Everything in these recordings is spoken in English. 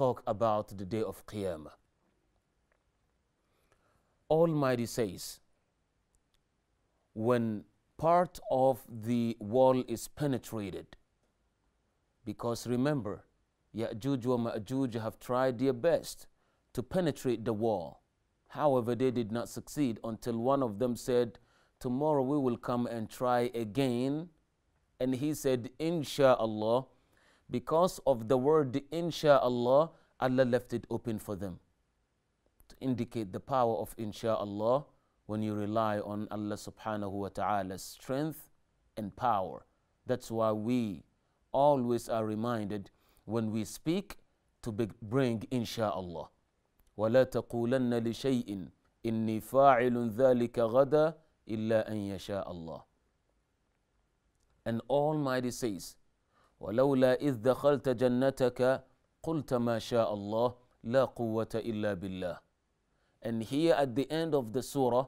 talk about the day of Qiyamah. Almighty says, when part of the wall is penetrated, because remember, Ya'juj wa Ma'juj have tried their best to penetrate the wall. However, they did not succeed until one of them said, tomorrow we will come and try again. And he said, Insha'Allah. Because of the word Insha'Allah, Allah left it open for them to indicate the power of Insha'Allah when you rely on Allah subhanahu wa ta'ala's strength and power. That's why we always are reminded when we speak to bring Insha'Allah. وَلَا تَقُولَنَّ لِشَيْءٍ إِنِّي فَاعِلٌ ذَلِكَ غَدًا إِلَّا أَنْ يَشَاءَ اللَّهُ. And Almighty says, وَلَوْلَا إِذْ دَخَلْتَ جَنَّتَكَ قُلْتَ مَا شَاءَ اللَّهُ لَا قُوَّةَ إِلَّا بِاللَّهِ. And here at the end of the surah,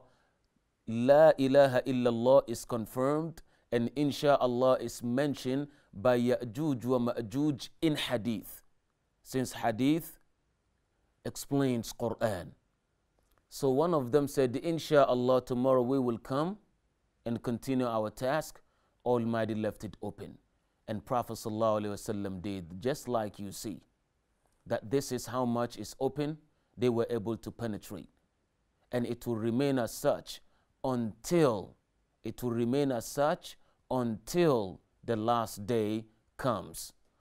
La ilaha illallah is confirmed, and Insha'Allah is mentioned by Ya'juj wa Ma'juj in hadith, since hadith explains Quran. So one of them said, Insha'Allah, tomorrow we will come and continue our task. Almighty left it open. And Prophet ﷺ did, just like you see, that this is how much is open, they were able to penetrate. And it will remain as such until, the last day comes.